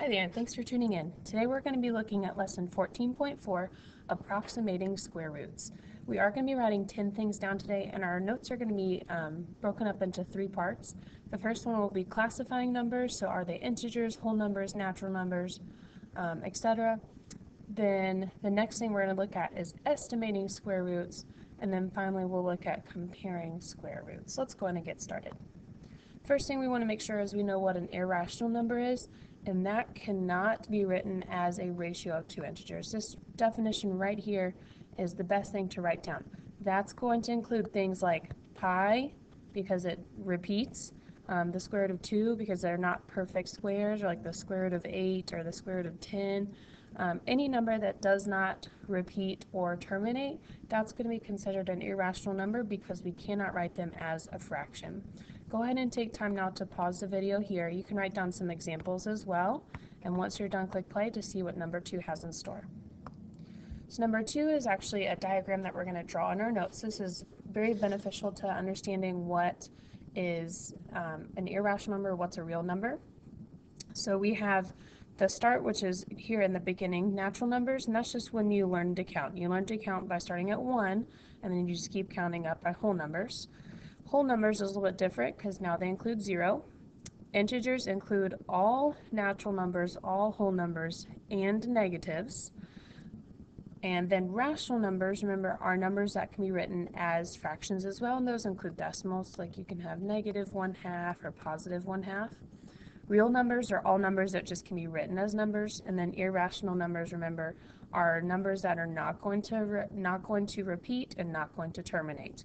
Hi there, and thanks for tuning in. Today we're going to be looking at lesson 14.4, approximating square roots. We are going to be writing 10 things down today, and our notes are going to be broken up into three parts. The first one will be classifying numbers, so are they integers, whole numbers, natural numbers, etc. Then the next thing we're going to look at is estimating square roots, and then finally we'll look at comparing square roots. Let's go ahead and get started. First thing we want to make sure is we know what an irrational number is, and that cannot be written as a ratio of two integers. This definition right here is the best thing to write down. That's going to include things like pi, because it repeats, the square root of 2, because they're not perfect squares, or like the square root of 8 or the square root of 10. Any number that does not repeat or terminate, that's going to be considered an irrational number because we cannot write them as a fraction. Go ahead and take time now to pause the video here. You can write down some examples as well, and once you're done, click play to see what number 2 has in store. So number 2 is actually a diagram that we're going to draw in our notes. This is very beneficial to understanding what is an irrational number, what's a real number. So we have the start, which is here in the beginning, natural numbers, and that's just when you learn to count. You learn to count by starting at 1, and then you just keep counting up by whole numbers. Whole numbers is a little bit different because now they include 0. Integers include all natural numbers, all whole numbers, and negatives. And then rational numbers, remember, are numbers that can be written as fractions as well, and those include decimals, like you can have -1/2 or +1/2. Real numbers are all numbers that just can be written as numbers, and then irrational numbers, remember, are numbers that are not going to repeat and not going to terminate.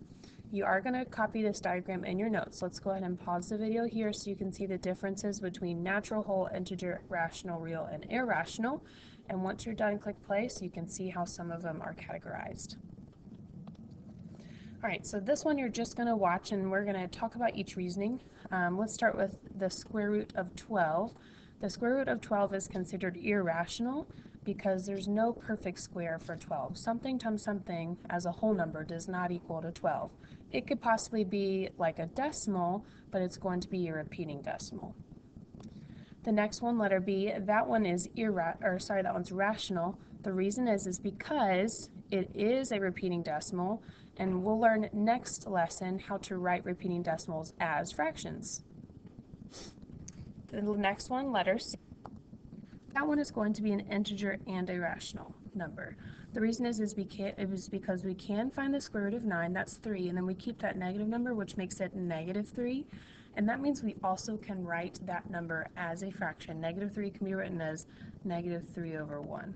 You are going to copy this diagram in your notes. Let's go ahead and pause the video here so you can see the differences between natural, whole, integer, rational, real, and irrational. And once you're done, click play so you can see how some of them are categorized. All right, so this one you're just going to watch, and we're going to talk about each reasoning. Let's start with the square root of 12. The square root of 12 is considered irrational because there's no perfect square for 12. Something times something as a whole number does not equal to 12. It could possibly be like a decimal, but it's going to be a repeating decimal. The next one, letter B, that one is rational. The reason is because it is a repeating decimal, and we'll learn next lesson how to write repeating decimals as fractions. The next one, letter C, that one is going to be an integer and a rational number. The reason is because we can find the square root of 9, that's 3, and then we keep that negative number, which makes it -3. And that means we also can write that number as a fraction. -3 can be written as -3/1.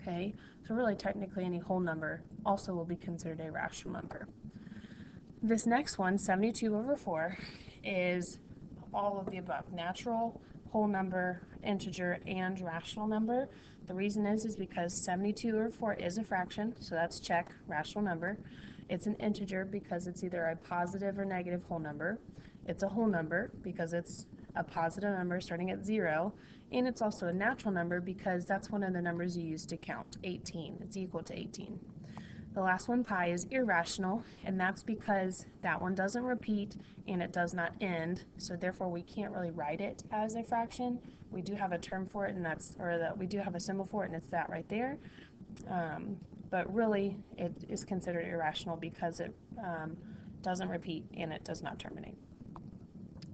Okay, so really technically any whole number also will be considered a rational number. This next one, 72/4, is all of the above: natural, whole number, integer, and rational number. The reason is because 72/4 is a fraction, so that's check, rational number. It's an integer because it's either a positive or negative whole number. It's a whole number because it's a positive number starting at 0, and it's also a natural number because that's one of the numbers you use to count, 18. It's equal to 18. The last one, pi, is irrational, and that's because that one doesn't repeat and it does not end, so therefore we can't really write it as a fraction. We do have a term for it, and we do have a symbol for it, and it's that right there. But really it is considered irrational because it doesn't repeat and it does not terminate.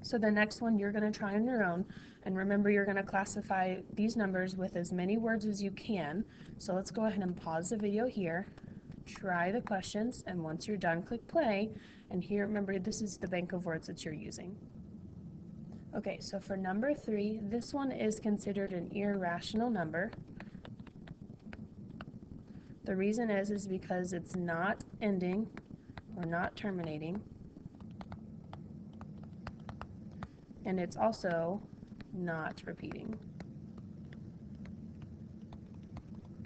So the next one you're going to try on your own, and remember you're going to classify these numbers with as many words as you can. So let's go ahead and pause the video here, try the questions, and once you're done, click play. And here, remember, this is the bank of words that you're using. Okay, so for number 3, this one is considered an irrational number. The reason is because it's not ending or not terminating. And it's also not repeating.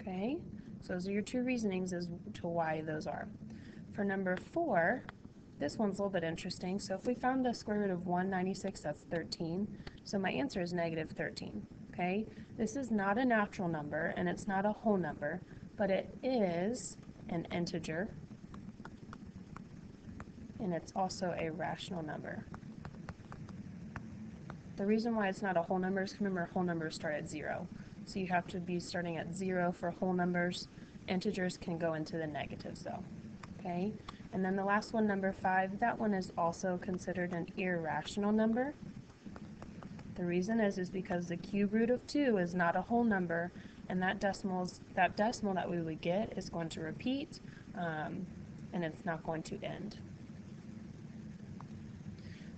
Okay, so those are your two reasonings as to why those are. For number 4, this one's a little bit interesting. So if we found the square root of 196, that's 13. So my answer is -13. Okay, this is not a natural number and it's not a whole number, but it is an integer and it's also a rational number. The reason why it's not a whole number is because remember whole numbers start at 0. So you have to be starting at 0 for whole numbers. Integers can go into the negatives though. Okay? And then the last one, number 5, that one is also considered an irrational number. The reason is because the cube root of 2 is not a whole number, and that decimal that we would get is going to repeat, and it's not going to end.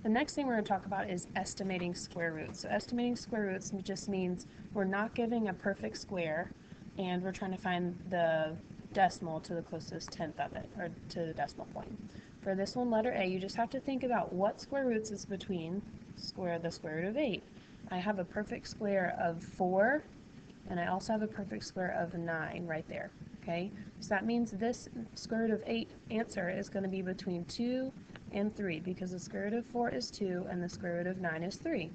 The next thing we're going to talk about is estimating square roots. So estimating square roots just means we're not giving a perfect square, and we're trying to find the decimal to the closest tenth of it, or to the decimal point. For this one, letter A, you just have to think about what square roots is between the square root of 8. I have a perfect square of 4, and I also have a perfect square of 9 right there. Okay, so that means this square root of 8 answer is going to be between 2 and 3, because the square root of 4 is 2 and the square root of 9 is 3.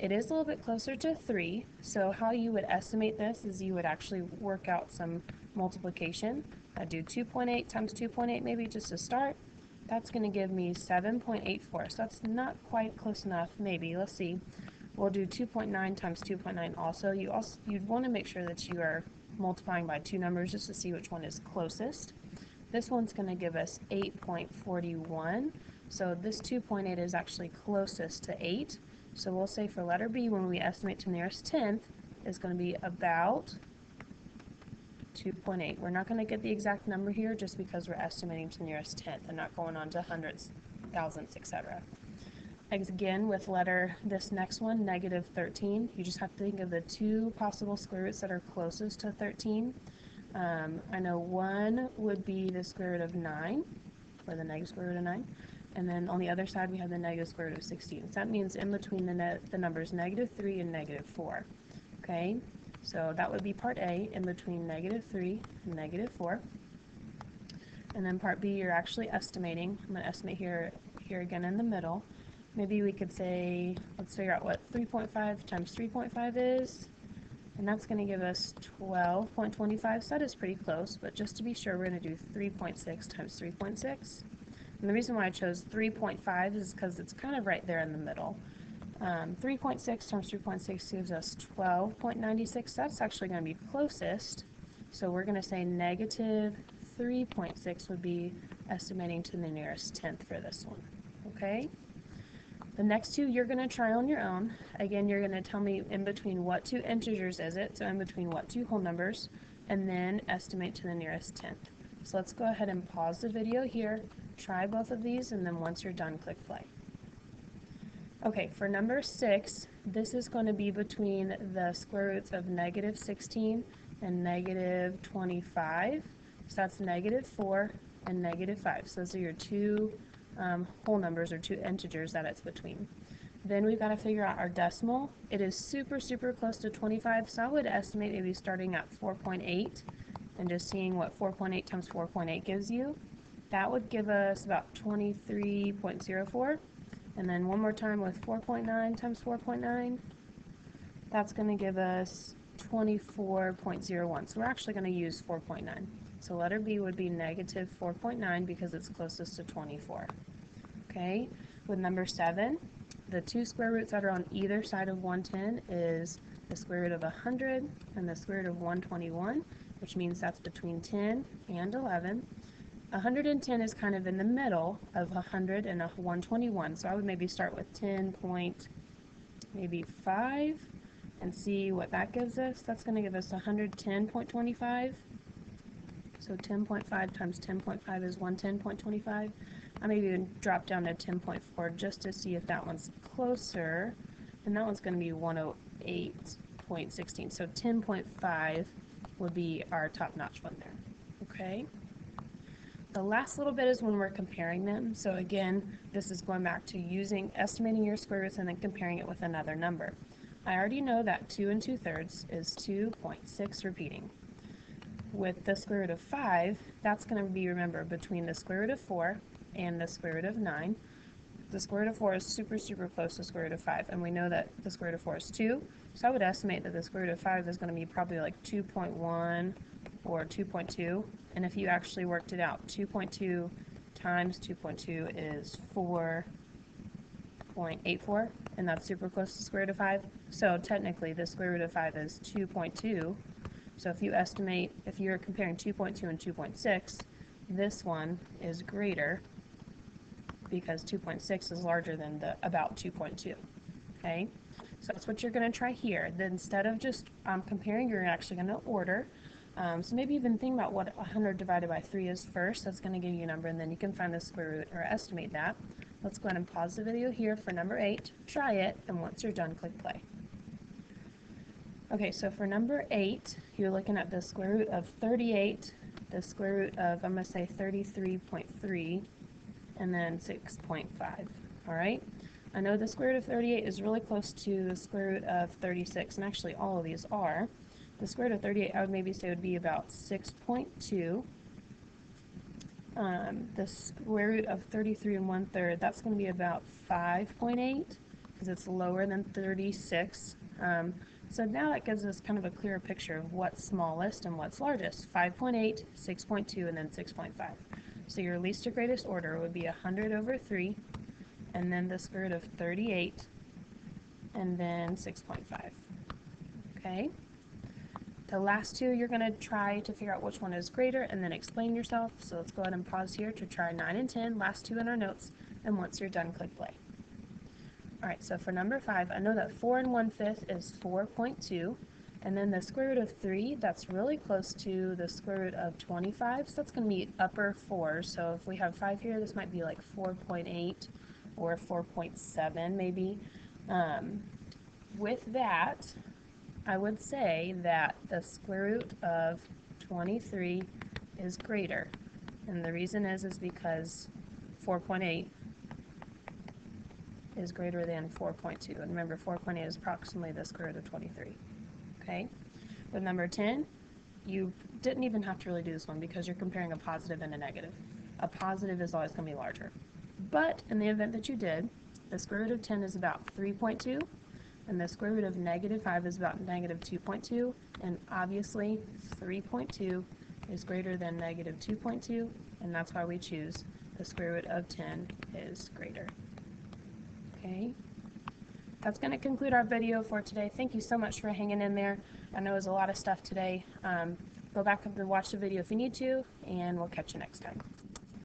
It is a little bit closer to 3, so how you would estimate this is you would actually work out some multiplication. I do 2.8 times 2.8 maybe just to start. That's going to give me 7.84, so that's not quite close enough, maybe. Let's see. We'll do 2.9 times 2.9 also. You'd want to make sure that you are multiplying by two numbers just to see which one is closest. This one's going to give us 8.41, so this 2.8 is actually closest to 8. So we'll say for letter B, when we estimate to the nearest tenth, is going to be about 2.8. We're not going to get the exact number here just because we're estimating to the nearest tenth and not going on to hundredths, thousandths, etc. Again, with this next one, negative 13, you just have to think of the two possible square roots that are closest to 13. I know one would be the square root of 9, or the negative square root of 9. And then on the other side, we have the negative square root of 16. So that means in between the numbers negative 3 and negative 4. Okay, so that would be part A, in between negative 3 and negative 4. And then part B, you're actually estimating. I'm going to estimate here again in the middle. Maybe we could say, let's figure out what 3.5 times 3.5 is. And that's going to give us 12.25, so that is pretty close. But just to be sure, we're going to do 3.6 times 3.6. And the reason why I chose 3.5 is because it's kind of right there in the middle. 3.6 times 3.6 gives us 12.96. That's actually going to be closest. So we're going to say negative 3.6 would be estimating to the nearest tenth for this one. Okay? The next two you're going to try on your own. Again, you're going to tell me in between what two integers is it, so in between what two whole numbers, and then estimate to the nearest tenth. So let's go ahead and pause the video here, try both of these, and then once you're done, click play. Okay, for number 6, this is going to be between the square roots of negative 16 and negative 25. So that's negative 4 and negative 5. So those are your two whole numbers or two integers that it's between. Then we've got to figure out our decimal. It is super, super close to 25, so I would estimate maybe starting at 4.8 and just seeing what 4.8 times 4.8 gives you. That would give us about 23.04. And then one more time with 4.9 times 4.9, that's going to give us 24.01. So we're actually going to use 4.9. So letter B would be negative 4.9 because it's closest to 24. Okay, with number 7, the two square roots that are on either side of 110 is the square root of 100 and the square root of 121, which means that's between 10 and 11. 110 is kind of in the middle of 100 and 121, so I would maybe start with 10.5 and see what that gives us. That's going to give us 110.25. So 10.5 times 10.5 is 110.25. I maybe even drop down to 10.4 just to see if that one's closer. And that one's going to be 108.16. So 10.5 would be our top-notch one there. Okay. The last little bit is when we're comparing them. So again, this is going back to estimating your square roots and then comparing it with another number. I already know that 2 and 2/3 is 2.6 repeating. With the square root of 5, that's going to be, remember, between the square root of 4 and the square root of 9. The square root of 4 is super, super close to the square root of 5, and we know that the square root of 4 is 2, so I would estimate that the square root of 5 is going to be probably like 2.1 or 2.2, and if you actually worked it out, 2.2 times 2.2 is 4.84, and that's super close to the square root of 5. So technically the square root of 5 is 2.2. So if you estimate, if you're comparing 2.2 and 2.6, this one is greater because 2.6 is larger than the about 2.2. Okay, so that's what you're going to try here. Then instead of just comparing, you're actually going to order. So maybe even think about what 100 divided by 3 is first. That's going to give you a number, and then you can find the square root or estimate that. Let's go ahead and pause the video here for number 8. Try it, and once you're done, click play. Okay, so for number 8, you're looking at the square root of 38, the square root of, I'm going to say 33.3, and then 6.5. All right? I know the square root of 38 is really close to the square root of 36, and actually all of these are. The square root of 38, I would maybe say, would be about 6.2. The square root of 33 1/3, that's going to be about 5.8, because it's lower than 36. So now that gives us kind of a clearer picture of what's smallest and what's largest. 5.8, 6.2, and then 6.5. So your least to greatest order would be 100 over 3, and then the square root of 38, and then 6.5. Okay? The last two, you're going to try to figure out which one is greater and then explain yourself. So let's go ahead and pause here to try 9 and 10, last two in our notes, and once you're done, click play. Alright, so for number 5, I know that 4 1/5 is 4.2, and then the square root of 3, that's really close to the square root of 25, so that's going to be upper 4. So if we have 5 here, this might be like 4.8 or 4.7 maybe. With that, I would say that the square root of 23 is greater, and the reason is because 4.8 is greater than 4.2, and remember 4.8 is approximately the square root of 23. Okay, with number 10, you didn't even have to really do this one because you're comparing a positive and a negative. A positive is always going to be larger, but in the event that you did, the square root of 10 is about 3.2, and the square root of negative 5 is about negative 2.2, and obviously 3.2 is greater than negative 2.2, and that's why we choose the square root of 10 is greater. Okay, that's going to conclude our video for today. Thank you so much for hanging in there. I know it was a lot of stuff today. Go back and watch the video if you need to, and we'll catch you next time.